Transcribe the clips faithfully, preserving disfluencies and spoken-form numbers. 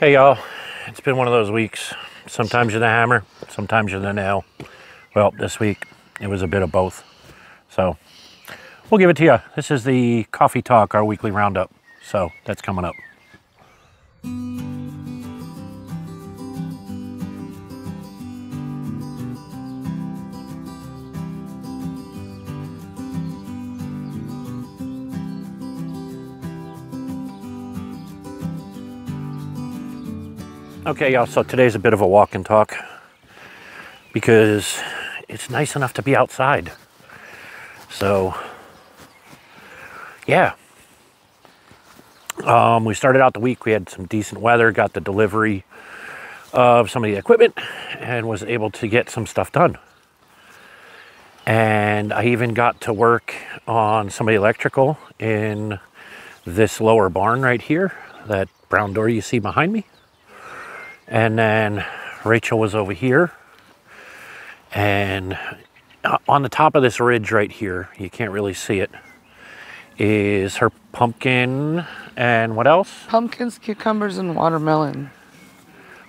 Hey y'all, it's been one of those weeks. Sometimes you're the hammer, sometimes you're the nail. Well, this week it was a bit of both. So we'll give it to you. This is the Coffee Talk, our weekly roundup. So that's coming up. Okay, y'all, so today's a bit of a walk and talk because it's nice enough to be outside. So, yeah. Um, we started out the week, we had some decent weather, got the delivery of some of the equipment, and was able to get some stuff done. And I even got to work on some of the electrical in this lower barn right here, that brown door you see behind me. And then Rachel was over here, and on the top of this ridge right here, you can't really see it, is her pumpkin and what else? Pumpkins, cucumbers, and watermelon.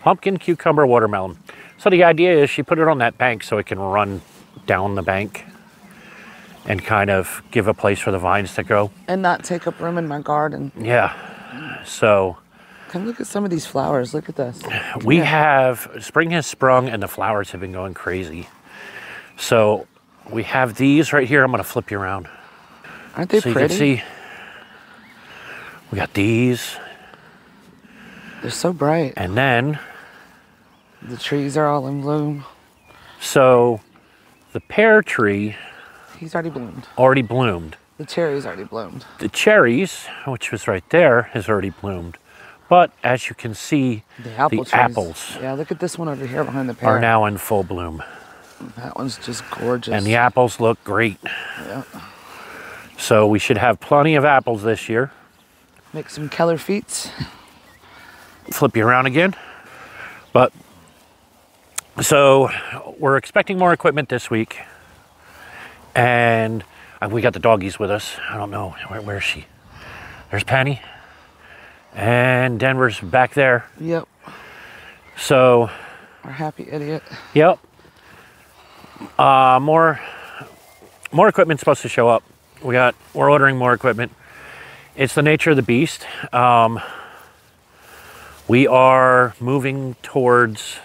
Pumpkin, cucumber, watermelon. So the idea is she put it on that bank so it can run down the bank and kind of give a place for the vines to grow. And not take up room in my garden. Yeah, so... Come look at some of these flowers. Look at this. Come we down. have, spring has sprung and the flowers have been going crazy. So we have these right here. I'm going to flip you around. Aren't they so pretty? So you can see, we got these. They're so bright. And then. The trees are all in bloom. So the pear tree. He's already bloomed. Already bloomed. The cherries already bloomed. The cherries, which was right there, has already bloomed. But as you can see, the, apple the apples yeah, look at this one over here behind the pear. Are now in full bloom. That one's just gorgeous. And the apples look great. Yeah. So we should have plenty of apples this year. Make some Keller feats. Flip you around again. But so we're expecting more equipment this week. And we got the doggies with us. I don't know. Where, where is she? There's Penny. And Denver's back there. Yep. So. Our happy idiot. Yep. Uh, more, more equipment's supposed to show up. We got. We're ordering more equipment. It's the nature of the beast. Um, we are moving towards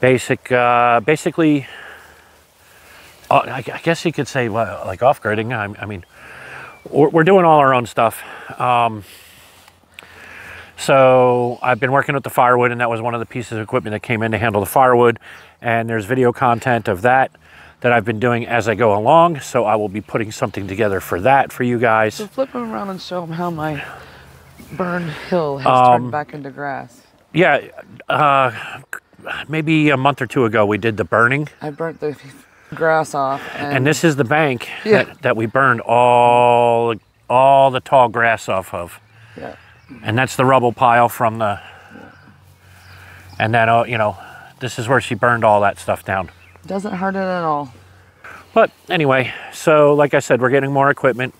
basic, uh, basically. Uh, I, I guess you could say like off-gridding. I, I mean, we're, we're doing all our own stuff. Um, So I've been working with the firewood, and that was one of the pieces of equipment that came in to handle the firewood. And there's video content of that that I've been doing as I go along. So I will be putting something together for that for you guys. So flip them around and show them how my burned hill has um, turned back into grass. Yeah, uh, maybe a month or two ago we did the burning. I burnt the grass off. And, and this is the bank yeah. that, that we burned all, all the tall grass off of. Yeah. And that's the rubble pile from the, and then, uh, you know, this is where she burned all that stuff down. Doesn't hurt it at all. But anyway, so like I said, we're getting more equipment,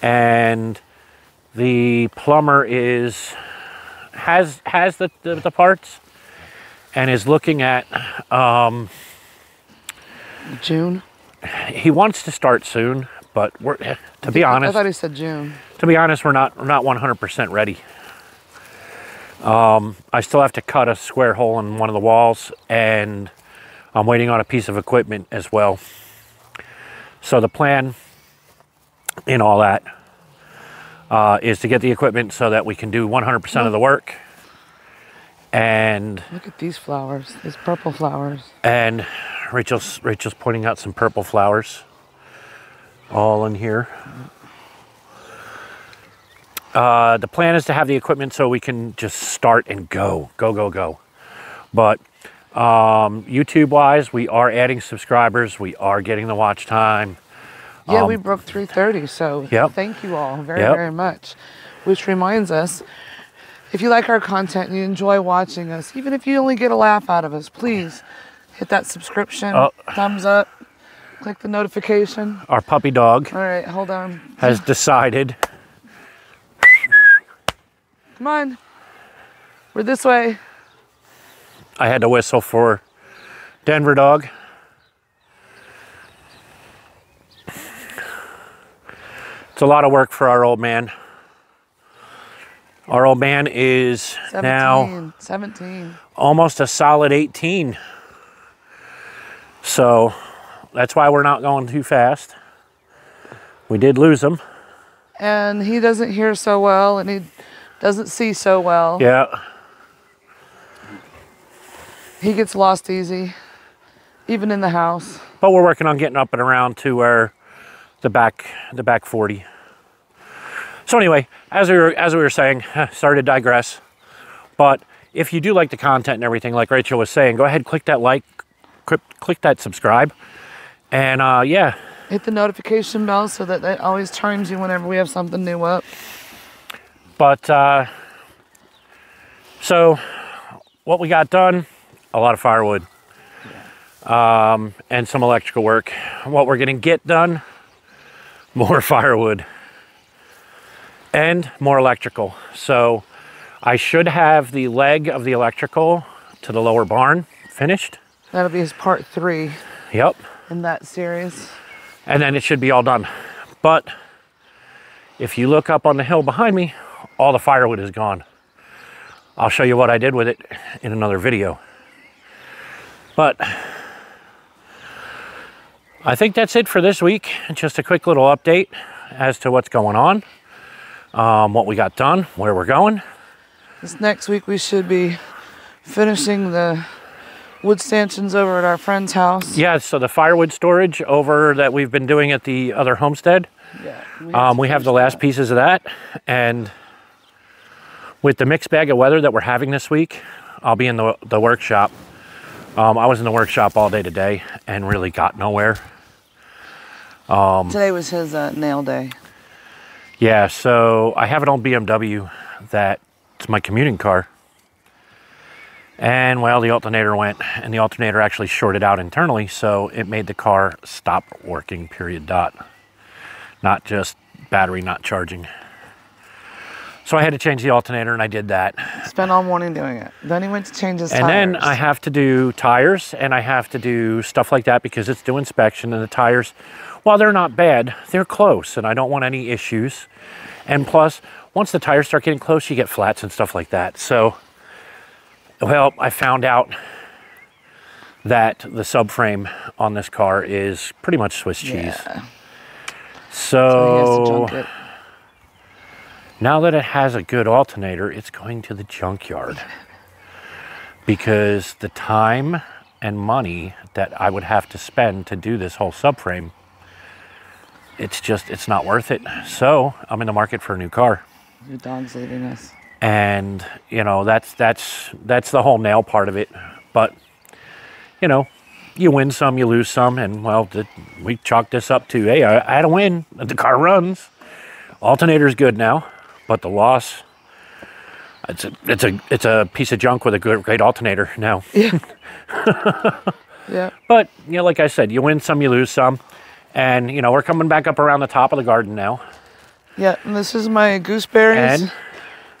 and the plumber is, has, has the, the, the parts and is looking at, um, June. He wants to start soon. But we're, to be honest, I thought he said June. To be honest, we're not we're not one hundred percent ready. Um, I still have to cut a square hole in one of the walls, and I'm waiting on a piece of equipment as well. So the plan in all that uh, is to get the equipment so that we can do one hundred percent no. of the work. And look at these flowers, these purple flowers. And Rachel's Rachel's pointing out some purple flowers. All in here. Uh, the plan is to have the equipment so we can just start and go, go, go, go. But um, YouTube-wise, we are adding subscribers. We are getting the watch time. Yeah, um, we broke three thirty, so yep. thank you all very, yep. very much. Which reminds us, if you like our content and you enjoy watching us, even if you only get a laugh out of us, please hit that subscription, oh. thumbs up. Click the notification. Our puppy dog. All right, hold on. Has decided. Come on. We're this way. I had to whistle for Denver Dog. It's a lot of work for our old man. Our old man is now seventeen, almost a solid eighteen. So that's why we're not going too fast. We did lose him. And he doesn't hear so well, and he doesn't see so well. Yeah. He gets lost easy, even in the house. But we're working on getting up and around to where the back, the back forty. So anyway, as we were, as we were saying, sorry to digress, but if you do like the content and everything, like Rachel was saying, go ahead, click that like, click, click that subscribe, and uh, yeah. Hit the notification bell so that it always chimes you whenever we have something new up. But, uh, so what we got done, a lot of firewood, yeah. um, and some electrical work. What we're going to get done, more firewood and more electrical. So I should have the leg of the electrical to the lower barn finished. That'll be his part three. Yep. In that series. And then it should be all done. But if you look up on the hill behind me, all the firewood is gone. I'll show you what I did with it in another video. But I think that's it for this week. Just a quick little update as to what's going on, um, what we got done, where we're going. This next week we should be finishing the wood stanchions over at our friend's house. Yeah, so the firewood storage over that we've been doing at the other homestead. Yeah, we, um, we have the last that. pieces of that, and with the mixed bag of weather that we're having this week, I'll be in the, the workshop. Um, I was in the workshop all day today and really got nowhere. Um, today was his uh, nail day. Yeah, so I have an old B M W that's my commuting car. And well, the alternator went, and the alternator actually shorted out internally, so it made the car stop working, period dot. Not just battery not charging. So I had to change the alternator, and I did that. Spent all morning doing it. Then he went to change his and tires. And then I have to do tires, and I have to do stuff like that because it's due inspection, and the tires, while they're not bad, they're close, and I don't want any issues. And plus, once the tires start getting close, you get flats and stuff like that. So, well, I found out that the subframe on this car is pretty much Swiss cheese. Yeah. So, so now that it has a good alternator, it's going to the junkyard because the time and money that I would have to spend to do this whole subframe, it's just, it's not worth it. So I'm in the market for a new car. Your dog's leaving us. And, you know, that's, that's, that's the whole nail part of it. But, you know, you win some, you lose some. And, well, the, we chalked this up to, hey, I, I had a win. The car runs. Alternator's good now. But the loss, it's a, it's a, it's a piece of junk with a good, great alternator now. Yeah. Yeah. But, you know, like I said, you win some, you lose some. And, you know, we're coming back up around the top of the garden now. Yeah, and this is my gooseberries. And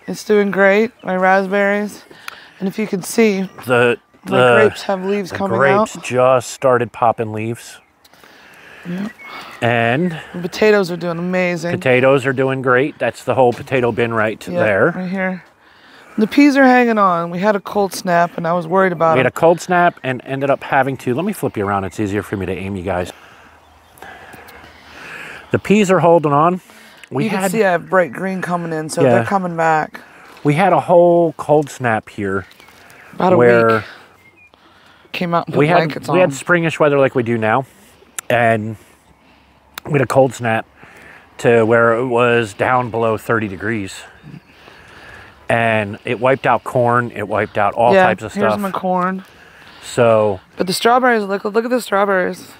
it's doing great, my raspberries. And if you can see, the, the my grapes have leaves coming out. The grapes just started popping leaves. Yep. And the potatoes are doing amazing. Potatoes are doing great. That's the whole potato bin right yep, there. Right here. The peas are hanging on. We had a cold snap, and I was worried about it. We had a cold snap and ended up having to, let me flip you around. It's easier for me to aim you guys. The peas are holding on. We you had, can see I have bright green coming in, so yeah, they're coming back. We had a whole cold snap here. About a where week. Came out and put we blankets had, on. We had springish weather like we do now. And we had a cold snap to where it was down below thirty degrees. And it wiped out corn. It wiped out all yeah, types of stuff. Yeah, here's my corn. So, but the strawberries, look, look at the strawberries.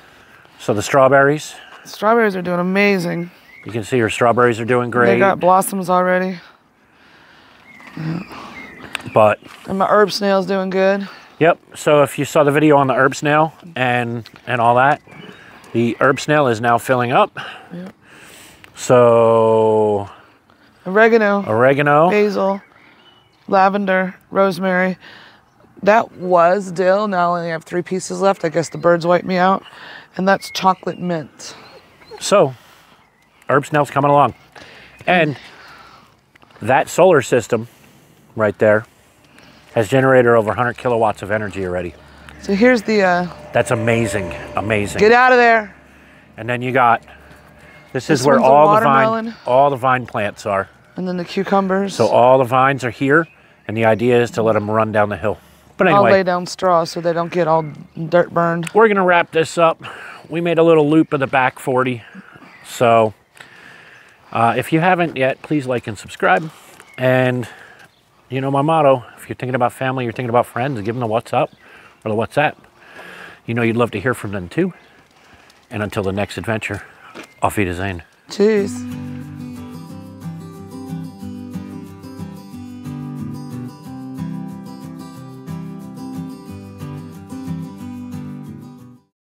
So the strawberries. The strawberries are doing amazing. You can see your strawberries are doing great. They got blossoms already. But. And my herb snail's doing good. Yep. So if you saw the video on the herb snail and, and all that, the herb snail is now filling up. Yep. So. Oregano. Oregano. Basil. lavender, rosemary. That was dill. Now I only have three pieces left. I guess the birds wiped me out. And that's chocolate mint. So, herb snell's coming along. And that solar system right there has generated over one hundred kilowatts of energy already. So here's the... Uh, that's amazing, amazing. Get out of there. And then you got... This, this is where all the, vine, all the vine plants are. And then the cucumbers. So all the vines are here, and the idea is to let them run down the hill. But anyway, I'll lay down straw so they don't get all dirt burned. We're going to wrap this up. We made a little loop of the back forty. So uh, if you haven't yet, please like and subscribe. And you know my motto, if you're thinking about family, you're thinking about friends, give them the what's up or the WhatsApp. You know you'd love to hear from them too. And until the next adventure, auf Wiedersehen. Tschüss.